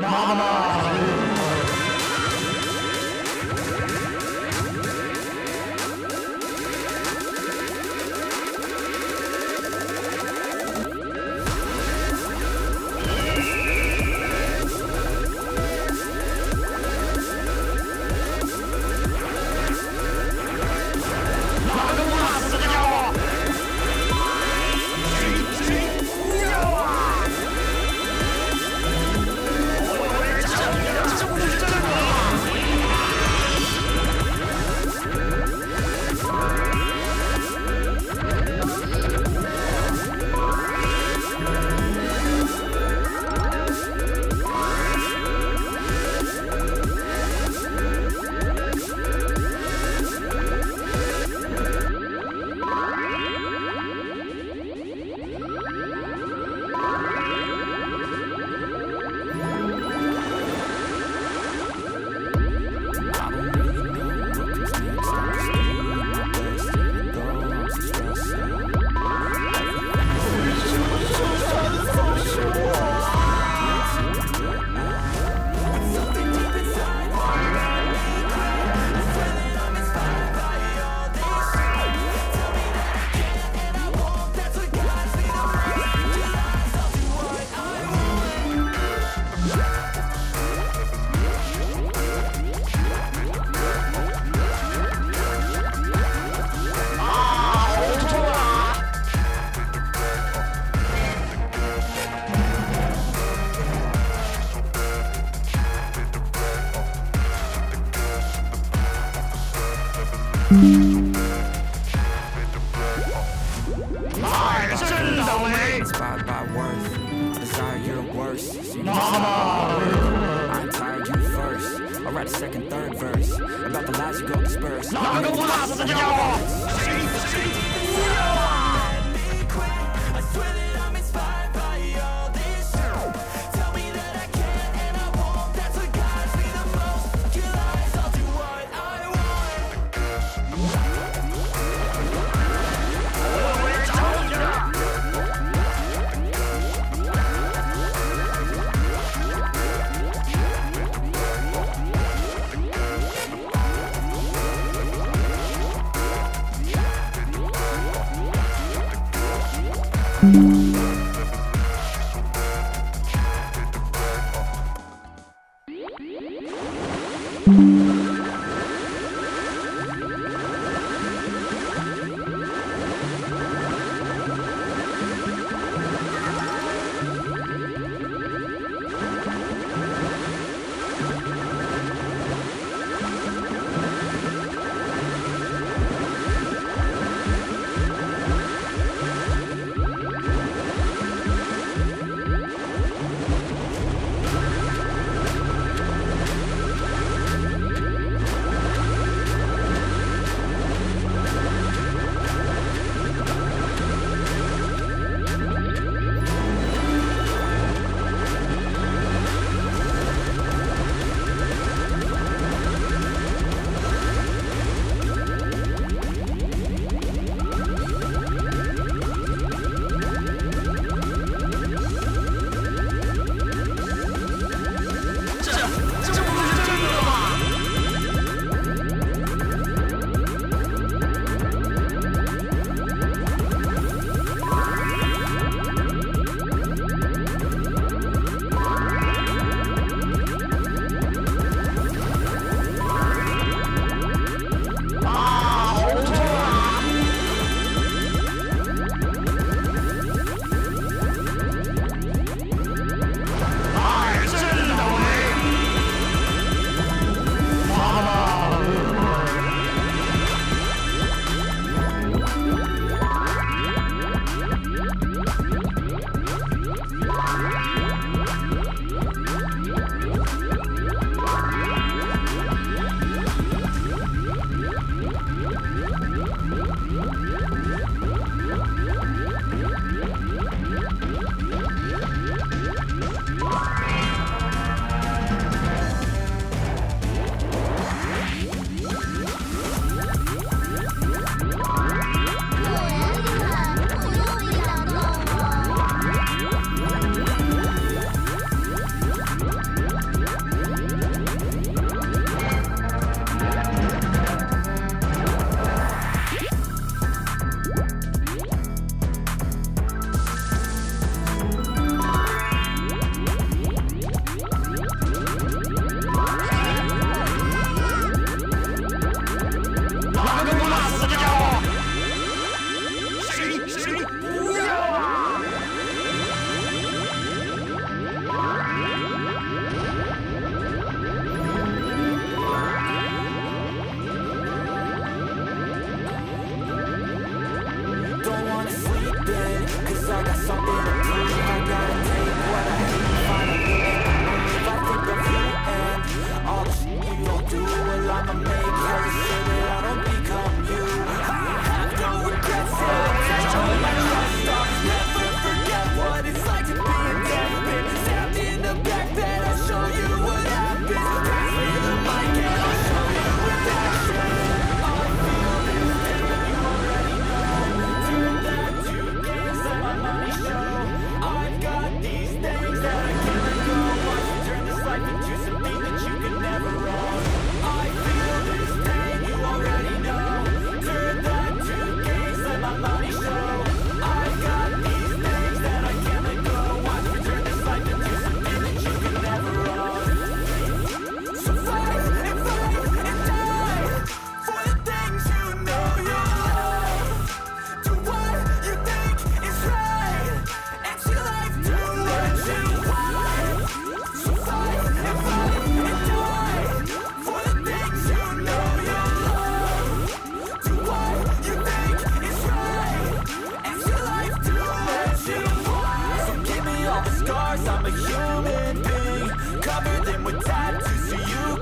妈妈。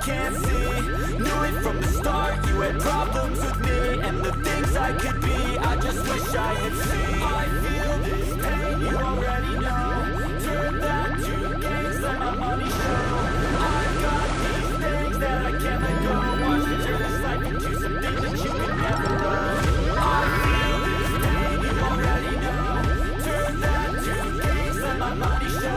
can't see. Knew it from the start, you had problems with me and the things I could be. I just wish I had seen. I feel this pain, you already know. Turn that to gains, let my money show. I've got these things that I can't let go. Watch me turn this life into something that you could never know. I feel this pain, you already know. Turn that to gains, let my money show.